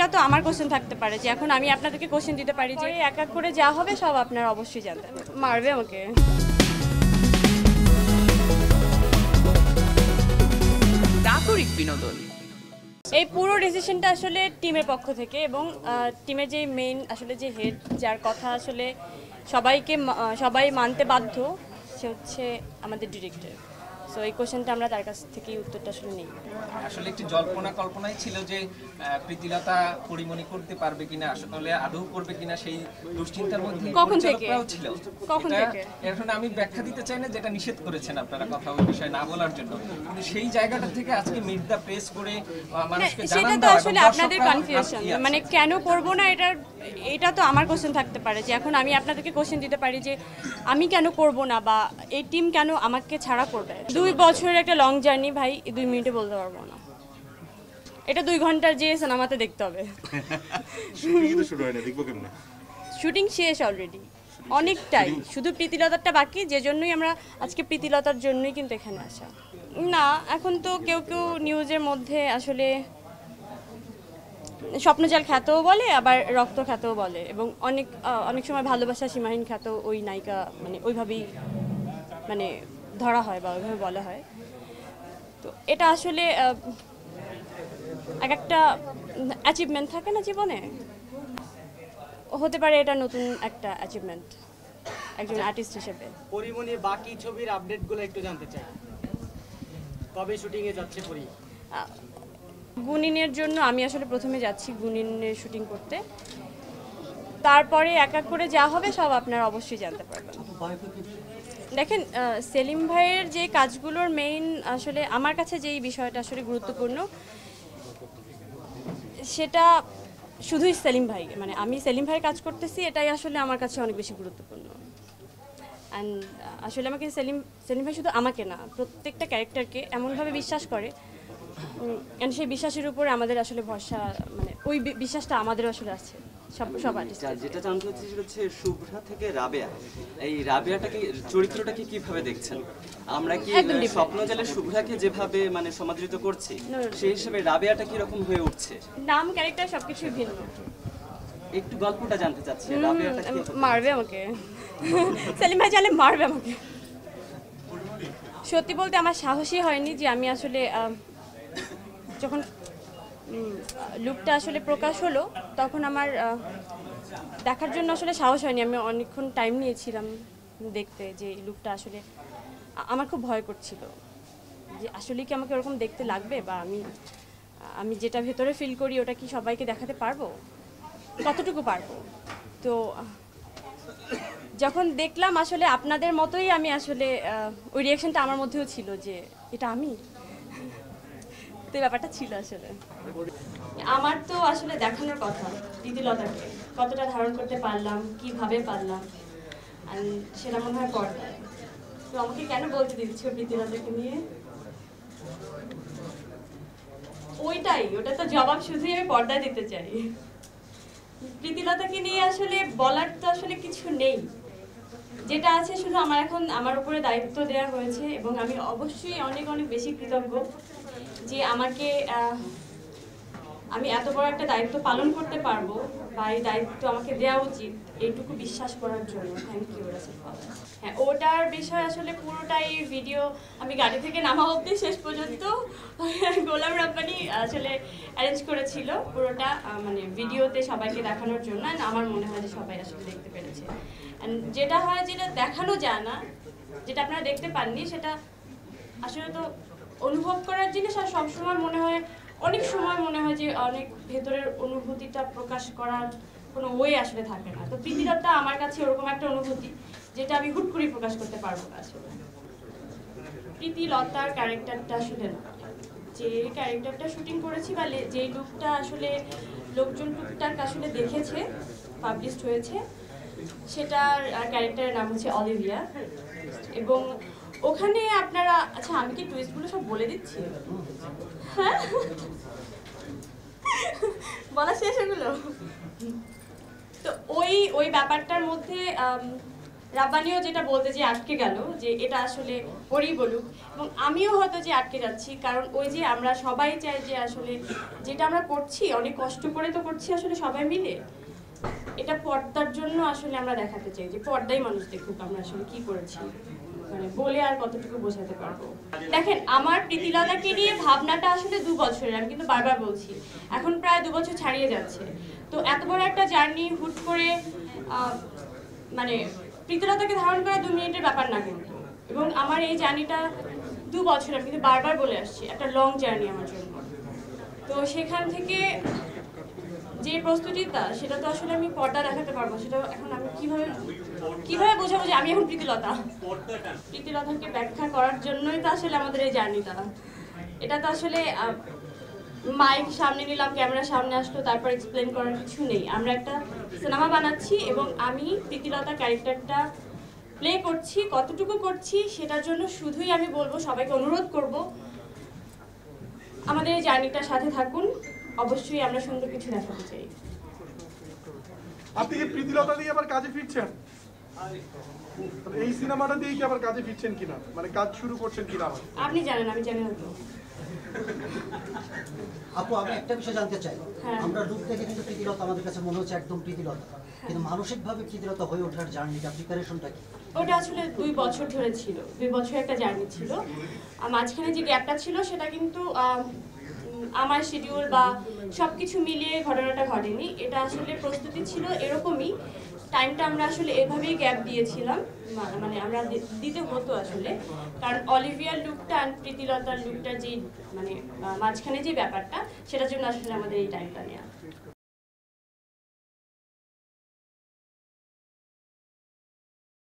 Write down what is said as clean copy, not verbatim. तो आमार क्वेश्चन থাকতে পারে যে এখন আমি আপনাদেরকে क्वेश्चन দিতে পারি যে এক এক করে যা হবে সব আপনারা অবশ্যই জানবেন মারবে আমাকে দাপুরিক বিনোদন এই পুরো ডিসিশনটা আসলে টিমের পক্ষ থেকে এবং টিমের যে মেইন আসলে যে হেড যার কথা আসলে সবাইকে সবাই মানতে বাধ্য সে হচ্ছে আমাদের ডিরেক্টর सो এই কোশ্চেনটা আমরা তার কাছ থেকে উত্তরটা শুনে নেই আসলে একটু জল্পনা কল্পনাই ছিল যে প্রীতিলতা পরিমণি করতে পারবে কিনা আসলে আদৌ করবে কিনা সেই দুশ্চিন্তার মধ্যে কখন থেকে এখন আমি ব্যাখ্যা দিতে চাই না যেটা নিষেধ করেছেন আপনারা কথা ওই বিষয় না বলার জন্য কিন্তু সেই জায়গাটা থেকে আজকে মিট দা প্রেস করে মানুষকে জানানো সেটা তো আসলে আপনাদের কনফিউশন মানে কেন করব না এটা তো আমার কোশ্চেন থাকতে পারে যে এখন আমি আপনাদেরকে কোশ্চেন দিতে পারি যে আমি কেন করব না বা এই টিম কেন আমাকে ছাড়া করবে দুই বছরের একটা লং জার্নি ভাই 2 মিনিটে বলতে পারবো না এটা 2 ঘন্টার যে সিনেমাতে দেখতে হবে শুটিং তো শুরু হয় না দেখবো কেমনে শুটিং শেষ অলরেডি অনেকটাই শুধু প্রীতিলতাটা বাকি যেজন্যই আমরা আজকে প্রীতিলতার জন্যই কিন্তু এখানে আসা না এখন তো কেউ কেউ নিউজের মধ্যে আসলে স্বপ্নজাল খ্যাতও বলে আবার রক্ত খ্যাতও বলে এবং অনেক অনেক সময় ভালোবাসা সীমাহীন খ্যাত ওই নায়িকা মানে ওইভাবেই মানে ধরা হয় বা ওইভাবে বলা হয় তো এটা আসলে এক একটা অ্যাচিভমেন্ট থাকে না জীবনে হতে পারে এটা নতুন একটা অ্যাচিভমেন্ট একজন আর্টিস্ট হিসেবে পরিমণি বাকি ছবির আপডেটগুলো একটু জানতে চাই কবে শুটিং এ যাচ্ছে পরি গুণিনের জন্য আমি আসলে প্রথমে যাচ্ছি গুণিনের শুটিং করতে তারপরে এক এক করে যা হবে সব আপনারা অবশ্যই জানতে পারবেন দেখেন সেলিম ভাইয়ের যে কাজগুলোর মেইন আসলে আমার কাছে যেই বিষয়টা আসলে গুরুত্বপূর্ণ সেটা শুধুই সেলিম ভাই মানে আমি সেলিম ভাইয়ের কাজ করতেছি এটাই আসলে আমার কাছে অনেক বেশি গুরুত্বপূর্ণ অ্যান্ড আসলে আমাকে সেলিম ভাই শুধু আমাকে না প্রত্যেকটা ক্যারেক্টারকে এমনভাবে বিশ্বাস করে অ্যান্ড সেই বিশ্বাসের উপরে আমাদের আসলে ভরসা মানে ওই বিশ্বাসটা আমাদের আসলে আছে সত্যি বলতে আমার সাহসই হয়নি যে আমি আসলে যখন লুকটা আসলে প্রকাশ হলো তখন আমার দেখার জন্য আসলে সাহস হয়নি আমি অনেকক্ষণ টাইম নিয়েছিলাম দেখতে যে লুকটা আসলে আমার খুব ভয় করছিল যে আসলে কি আমাকে ওরকম দেখতে লাগবে বা আমি যেটা ভেতরে ফিল করি ওটা কি সবাইকে দেখাতে পারবো কতটুকু পারবো তো যখন দেখলাম আসলে আপনাদের মতোই আমি আসলে ওই রিয়াকশনটা আমার মধ্যেও ছিল যে এটা আমি তো ব্যাপারটা ছিল আসলে আমার তো আসলে দেখানোর কথা প্রীতিলতাকে কতটা ধারণ করতে পারলাম কিভাবে পারলাম সেটা মনে হয় পর্দায় তো আমাকে কেন বলতে দিচ্ছ প্রীতিলতাকে নিয়ে ওটা তো জবাব শুধুই আমি পর্দায় দিতে চাই প্রীতিলতাকে নিয়ে আসলে বলার তো আসলে কিছু নেই যেটা আছে শুধু আমার এখন আমার উপরে দায়িত্ব দেওয়া হয়েছে এবং আমি অবশ্যই অনেক অনেক বেশি কৃতজ্ঞ যে আমাকে আমি এত বড় একটা দায়িত্ব পালন করতে পারবো বা এই দায়িত্ব আমাকে দেওয়া উচিত এইটুকু বিশ্বাস করার জন্য থ্যাংক ইউ হ্যাঁ ওটার বিষয় আসলে পুরোটাই ভিডিও আমি গাড়ি থেকে নামা অবধি শেষ পর্যন্ত গোলাম রাব্বানি আসলে অ্যারেঞ্জ করেছিল পুরোটা মানে ভিডিওতে সবাইকে দেখানোর জন্য আমার মনে হয় যে সবাই আসলে দেখতে পেরেছে যেটা হয় যেটা দেখানো যায় না যেটা আপনারা দেখতে পাননি সেটা আসলে তো অনুভব করার জিনিস আর সবসময় মনে হয় অনেক সময় মনে হয় যে অনেক ভেতরের অনুভূতিটা প্রকাশ করার কোনো ওয়ে আসলে থাকে না তো প্রীতিলতা আমার কাছে ওরকম একটা অনুভূতি যেটা আমি হুট করে প্রকাশ করতে পারবো না আসলে প্রীতিলতার ক্যারেক্টারটা আসলে না যে ক্যারেক্টারটা শুটিং করেছি বা যেই লুকটা আসলে লোকজন টুকটাক আসলে দেখেছে পাবলিশড হয়েছে সেটার ক্যারেক্টারের নাম হচ্ছে অলিভিয়া এবং ওখানে আপনারা আচ্ছা আমি কি টুইস্টগুলো সব বলে দিচ্ছি হ্যাঁ বলা শেষ এগুলো তো ওই ব্যাপারটার মধ্যে রাব্বানিও যেটা বলতে যে আটকে গেল যে এটা আসলে ওরই বলুক এবং আমিও হয়তো যে আটকে যাচ্ছি কারণ ওই যে আমরা সবাই চাই যে আসলে যেটা আমরা করছি অনেক কষ্ট করে তো করছি আসলে সবাই মিলে এটা পর্দার জন্য আসলে আমরা দেখাতে চাই যে পর্দাই মানুষ দেখুক আমরা আসলে কি করেছি মানে বলে আর কতটুকু বোঝাতে পারবো। দেখেন আমার প্রীতিলতাকে নিয়ে ভাবনাটা আসলে ২ বছরের, আমি কিন্তু বারবার বলছি এখন প্রায় ২ বছর ছাড়িয়ে যাচ্ছে। তো এত বড় একটা জার্নি হুট করে মানে প্রীতিলতাকে ধারণ করা ২ মিনিটের ব্যাপার না কিন্তু, এবং আমার এই জার্নিটা ২ বছর আমি কিন্তু বারবার বলে আসছি একটা লং জার্নি আমার জন্য। তো সেখান থেকে যে প্রস্তুতিটা সেটা তো আসলে আমি পর্দা দেখাতে পারবো সেটা এখন আমি কিভাবে বোঝাবো যে আমি এখন প্রীতিলতাকে ব্যাখ্যা করার জন্যই তো আসলে আমাদের এই জার্নিটা। এটা তো আসলে মাইক সামনে নিলাম ক্যামেরা সামনে আসলো তারপর এক্সপ্লেন করার কিছু নেই। আমরা একটা সিনেমা বানাচ্ছি এবং আমি প্রীতিলতা ক্যারেক্টারটা প্লে করছি, কতটুকু করছি সেটার জন্য শুধুই আমি বলবো সবাইকে অনুরোধ করব আমাদের এই জার্নিটার সাথে থাকুন, অবশ্যই আমরা সুন্দর কিছু দেখাতে চাই। আপনি কি প্রীতিলতা দিয়ে আবার কাজে ফিরছেন? এই সিনেমাটা দিয়ে কি আবার কাজে ফিরছেন কিনা মানে কাজ শুরু করছেন কিনা আপনি জানেন? আমি জানি না তো। আপু আমি একটা বিষয় জানতে চাই, আমরা রূপ দেখে কিন্তু প্রীতিলতা আমাদের কাছে মনে হচ্ছে একদম প্রীতিলতা, কিন্তু মানসিক ভাবে প্রীতিলতা হয়ে ওঠার জার্নিটা প্রিপারেশনটা কি? ওটা আসলে ২ বছর ধরে ছিল, ২ বছর একটা জার্নি ছিল। মাঝখানে যে গ্যাপটা ছিল সেটা কিন্তু আমার শিডিউল বা সব কিছু মিলিয়ে ঘটনাটা ঘটেনি, এটা আসলে প্রস্তুতি ছিল এরকমই। টাইমটা আমরা আসলে এভাবেই গ্যাপ দিয়েছিলাম মানে আমরা দিতে হতো আসলে, কারণ অলিভিয়ার লুকটা আর প্রীতিলতার লুকটা যে মানে মাঝখানে যে ব্যাপারটা সেটার জন্য আসলে আমাদের এই টাইমটা নেওয়া।